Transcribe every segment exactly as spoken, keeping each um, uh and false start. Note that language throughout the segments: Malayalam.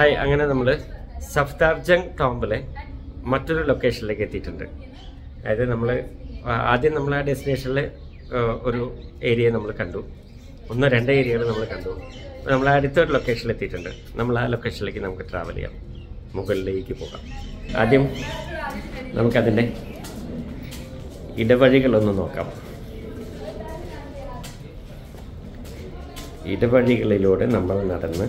Hi, I am going to Safdarjung Tomb. Mattur location like a theatre. I then Namla destination or area number can do. On the render area number can do. Namla third location like theatre. Namla location like number travel here. Mughal Lake Poka. Adim Namkadine Idavarical on the knock up. Idavarical loaded number another.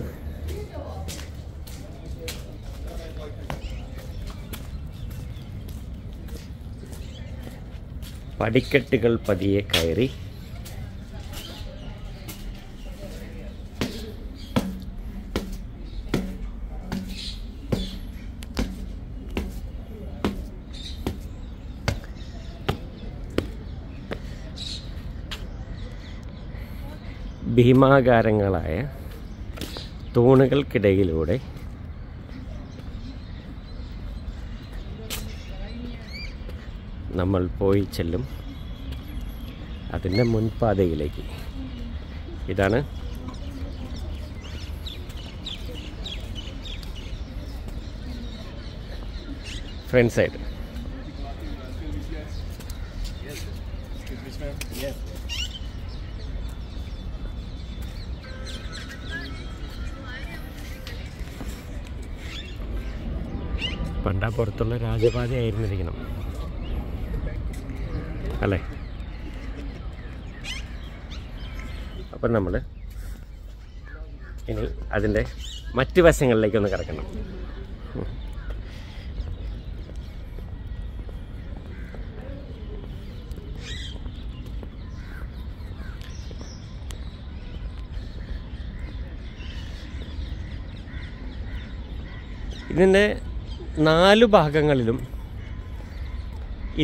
Padikettigal Padiye Kairi ഭീമാകാരങ്ങളായ തൂണുകൾക്കിടയിലൂടെ നമ്മൾ പോയി ചെല്ലും അതിന്റെ മുൻപാതയിലേക്ക് ഇതാണ് ഫ്രണ്ട് സൈഡ് പണ്ടാപ്പുറത്തുള്ള രാജപാതയായിരുന്നിരിക്കണം അല്ലേ അപ്പോൾ നമ്മൾ ഇനി അതിന്റെ മറ്റു വശങ്ങളിലേക്ക് ഒന്ന് കടക്കണം ഇതിന്റെ നാല് ഭാഗങ്ങളിലും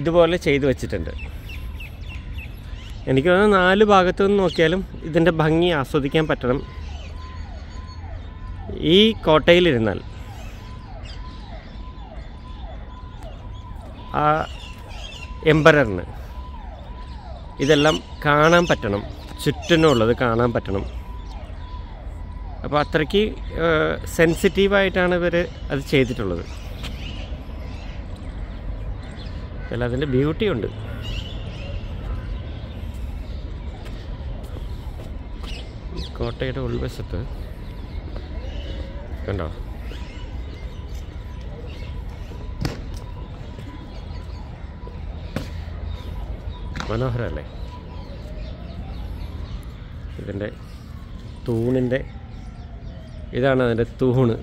ഇതുപോലെ ചെയ്തു വെച്ചിട്ടുണ്ട് എനിക്ക് തോന്നുന്നു നാല് ഭാഗത്തു നിന്ന് നോക്കിയാലും ഇതിന്റെ ഭംഗി ആസ്വദിക്കാൻ പറ്റണം ഈ കോട്ടയിൽ ഇരുന്നാൽ ആ എംപററിനെ ഇതെല്ലാം കാണാൻ പറ്റണം ചുറ്റിനുള്ളത് കാണാൻ പറ്റണം അപ്പോൾ അത്രക്ക് സെൻസിറ്റീവ് ആയിട്ടാണ് ഇവർ അത് ചെയ്തിട്ടുള്ളത് അല്ല അതിന്റെ ബ്യൂട്ടി ഉണ്ട് കോട്ടയുടെ ഉൾവശത്ത് കണ്ടോ മനോഹരല്ലേ ഇതിന്റെ തൂണിന്റെ ഇതാണ് അതിന്റെ തൂണ്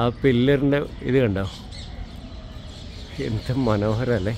ആ പില്ലറിന്റെ ഇത് കണ്ടോ എന്ത് മനോഹരല്ലേ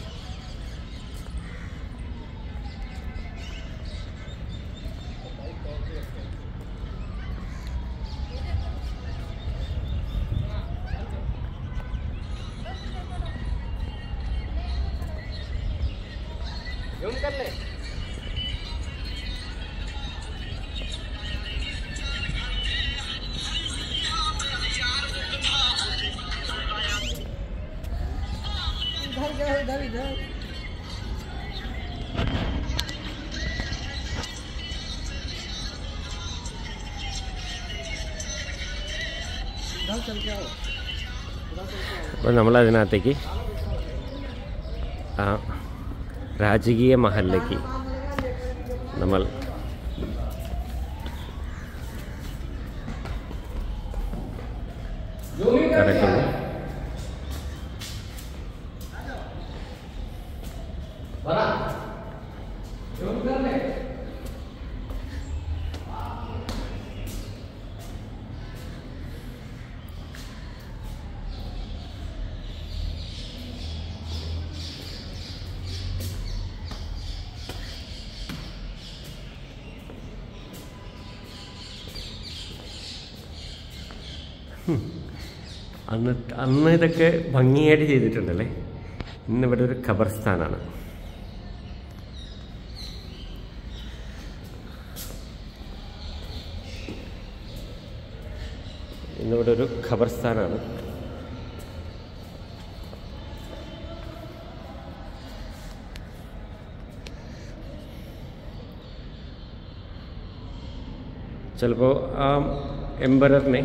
അപ്പോൾ നമ്മൾ അതിനകത്തേക്ക് ആ രാജകീയ മഹലിലേക്ക് നമ്മൾ കടക്കുന്നു അന്ന് അന്ന് ഇതൊക്കെ ഭംഗിയായിട്ട് ചെയ്തിട്ടുണ്ടല്ലേ ഇന്നിവിടെ ഒരു ഖബർസ്ഥാനാണ് ഇന്നിവിടെ ഒരു ഖബർസ്ഥാനാണ് ചിലപ്പോൾ ആ എംപററിനെ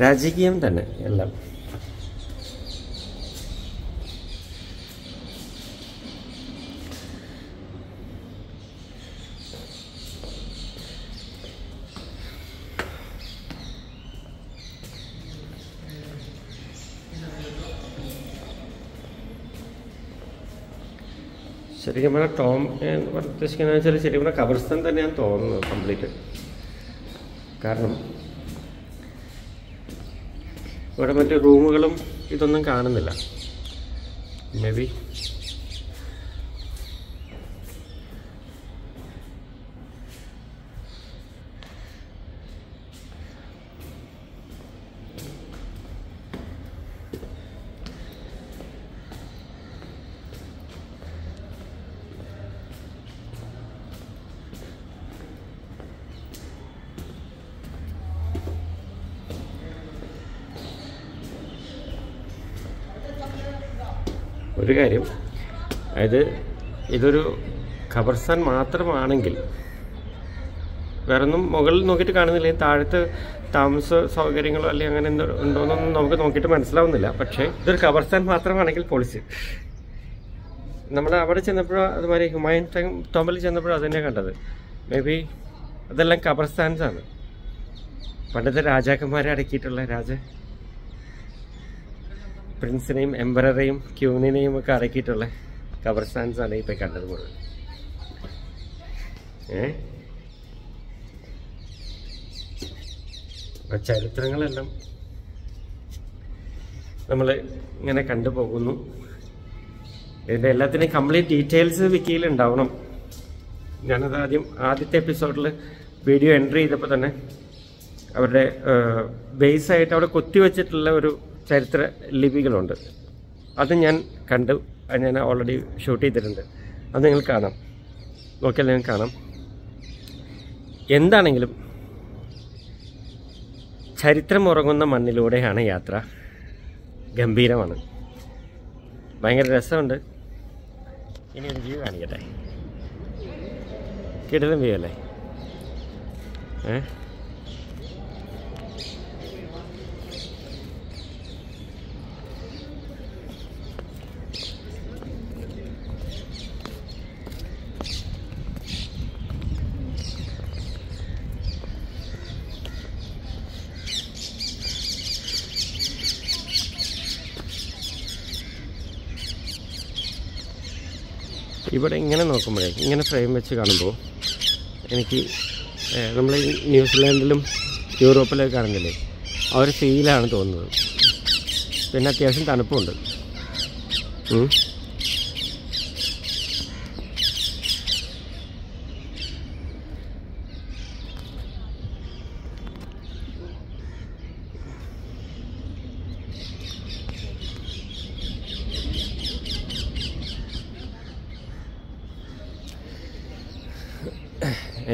രാജകീയം തന്നെ എല്ലാം. ശരിക്കും പറഞ്ഞാൽ ടോം ഉദ്ദേശിക്കുന്ന വെച്ചാൽ ശരിക്കും പറഞ്ഞാൽ ഖബർസ്ഥാൻ തന്നെയാണ് തോന്നുന്നത് കംപ്ലീറ്റ്. കാരണം ഇവിടെ മറ്റു റൂമുകളും ഇതൊന്നും കാണുന്നില്ല. മേ ബി ഒരു കാര്യം, അതായത് ഇതൊരു ഖബർസ്ഥാൻ മാത്രമാണെങ്കിൽ വേറൊന്നും മുകളിൽ നോക്കിയിട്ട് കാണുന്നില്ല. താഴത്ത് താമസ സൗകര്യങ്ങളോ അല്ലെങ്കിൽ അങ്ങനെ എന്തോ ഉണ്ടോയെന്നൊന്നും നമുക്ക് നോക്കിയിട്ട് മനസ്സിലാവുന്നില്ല. പക്ഷേ ഇതൊരു ഖബർസ്ഥാൻ മാത്രമാണെങ്കിൽ പോളിസി നമ്മൾ അവിടെ ചെന്നപ്പോഴോ അതുമാതിരി ഹുമായൂൺ ടോംബിൽ ചെന്നപ്പോഴോ അത് തന്നെയാണ് കണ്ടത്. മേ ബി അതെല്ലാം ഖബർസ്ഥാൻസാണ്, പണ്ടത്തെ രാജാക്കന്മാരെ അടക്കിയിട്ടുള്ള രാജ പ്രിൻസിനെയും എംബററേയും ക്യൂനിനെയും ഒക്കെ അടക്കിയിട്ടുള്ള ഖബർസ്ഥാൻസാണ് ഇപ്പം കണ്ടത് മുഴുവൻ. ഏ ചരിത്രങ്ങളെല്ലാം നമ്മൾ ഇങ്ങനെ കണ്ടുപോകുന്നു. ഇതിൻ്റെ എല്ലാത്തിനും കംപ്ലീറ്റ് ഡീറ്റെയിൽസ് വിക്കിയിൽ ഉണ്ടാവണം. ഞാനത് ആദ്യം ആദ്യത്തെ എപ്പിസോഡിൽ വീഡിയോ എൻട്രി ചെയ്തപ്പോൾ തന്നെ അവരുടെ ബേസായിട്ട് അവിടെ കൊത്തിവെച്ചിട്ടുള്ള ഒരു ചരിത്ര ലിപികളുണ്ട്. അത് ഞാൻ കണ്ടു, അത് ഞാൻ ഓൾറെഡി ഷൂട്ട് ചെയ്തിട്ടുണ്ട്. അത് നിങ്ങൾ കാണാം, നോക്കിയാൽ നിങ്ങൾ കാണാം. എന്താണെങ്കിലും ചരിത്രം ഉറങ്ങുന്ന മണ്ണിലൂടെയാണ് യാത്ര. ഗംഭീരമാണ്, ഭയങ്കര രസമുണ്ട്. ഇനി ഒരു വ്യൂ കാണിക്കട്ടെ, കിടിലൻ വ്യൂ അല്ലേ. ഏ ഇവിടെ ഇങ്ങനെ നോക്കുമ്പോഴേ, ഇങ്ങനെ ഫ്രെയിം വെച്ച് കാണുമ്പോൾ എനിക്ക് നമ്മൾ ന്യൂസിലാൻഡിലും യൂറോപ്പിലൊക്കെ കാണുന്നില്ലേ ആ ഒരു ഫീലാണ് തോന്നുന്നത്. പിന്നെ അത്യാവശ്യം തണുപ്പുണ്ട്.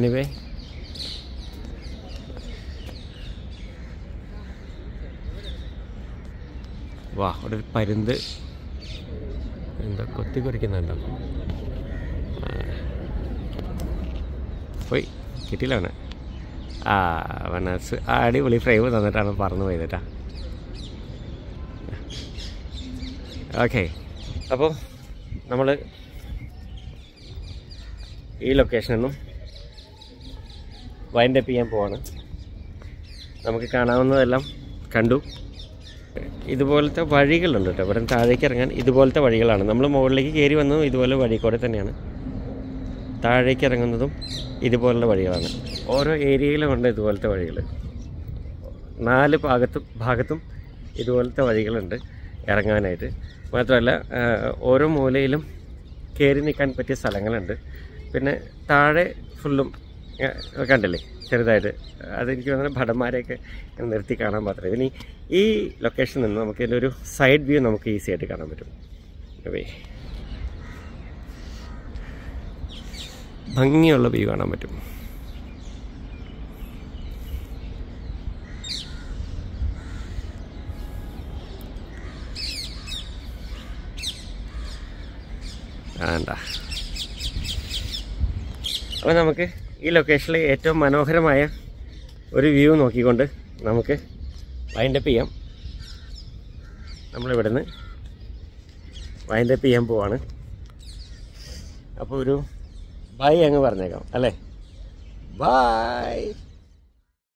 Anyway, വാ അവിടെ ഒരു പരുന്ത് എന്താ കൊത്തി കുറിക്കുന്നുണ്ടോ. പോയി കിട്ടിയില്ലാണ്. ആ വണ്ണാസ് ആ അടിപൊളി ഫ്രൈവ് തന്നിട്ടാണ് പറന്നു പോയതേട്ടാ. ഓക്കെ, അപ്പോൾ നമ്മൾ ഈ ലൊക്കേഷനിൽ നിന്നും വൈൻഡ് അപ്പ് ചെയ്യാൻ പോവാണ്. നമുക്ക് കാണാവുന്നതെല്ലാം കണ്ടു. ഇതുപോലത്തെ വഴികളുണ്ട് കേട്ടോ, ഇവിടെ താഴേക്ക് ഇറങ്ങാൻ ഇതുപോലത്തെ വഴികളാണ്. നമ്മൾ മുകളിലേക്ക് കയറി വന്നതും ഇതുപോലെ വഴി കൂടെ തന്നെയാണ്. താഴേക്ക് ഇറങ്ങുന്നതും ഇതുപോലുള്ള വഴികളാണ്. ഓരോ ഏരിയയിലും ഉണ്ട് ഇതുപോലത്തെ വഴികൾ. നാല് ഭാഗത്തും ഭാഗത്തും ഇതുപോലത്തെ വഴികളുണ്ട് ഇറങ്ങാനായിട്ട്. മാത്രമല്ല ഓരോ മൂലയിലും കയറി നിൽക്കാൻ പറ്റിയ സ്ഥലങ്ങളുണ്ട്. പിന്നെ താഴെ ഫുള്ളും കണ്ടില്ലേ ചെറുതായിട്ട്, അതെനിക്ക് തോന്നുന്നത് ഭടന്മാരെയൊക്കെ നിർത്തി കാണാൻ മാത്രമേ. പിന്നെ ഈ ലൊക്കേഷനിൽ നിന്ന് നമുക്ക് ഇതിൻ്റെ ഒരു സൈഡ് വ്യൂ നമുക്ക് ഈസി ആയിട്ട് കാണാൻ പറ്റും. ഭംഗിയുള്ള വ്യൂ കാണാൻ പറ്റും. ആണ്ടാ, അപ്പോൾ നമുക്ക് ഈ ലൊക്കേഷനിൽ ഏറ്റവും മനോഹരമായ ഒരു വ്യൂ നോക്കിക്കൊണ്ട് നമുക്ക് വൈൻഡപ്പ് ചെയ്യാം. നമ്മളിവിടുന്ന് വൈൻഡപ്പ് ചെയ്യാൻ പോവാണ്. അപ്പോൾ ഒരു ബൈ അങ്ങ് പറഞ്ഞേക്കാം അല്ലേ? ബൈ.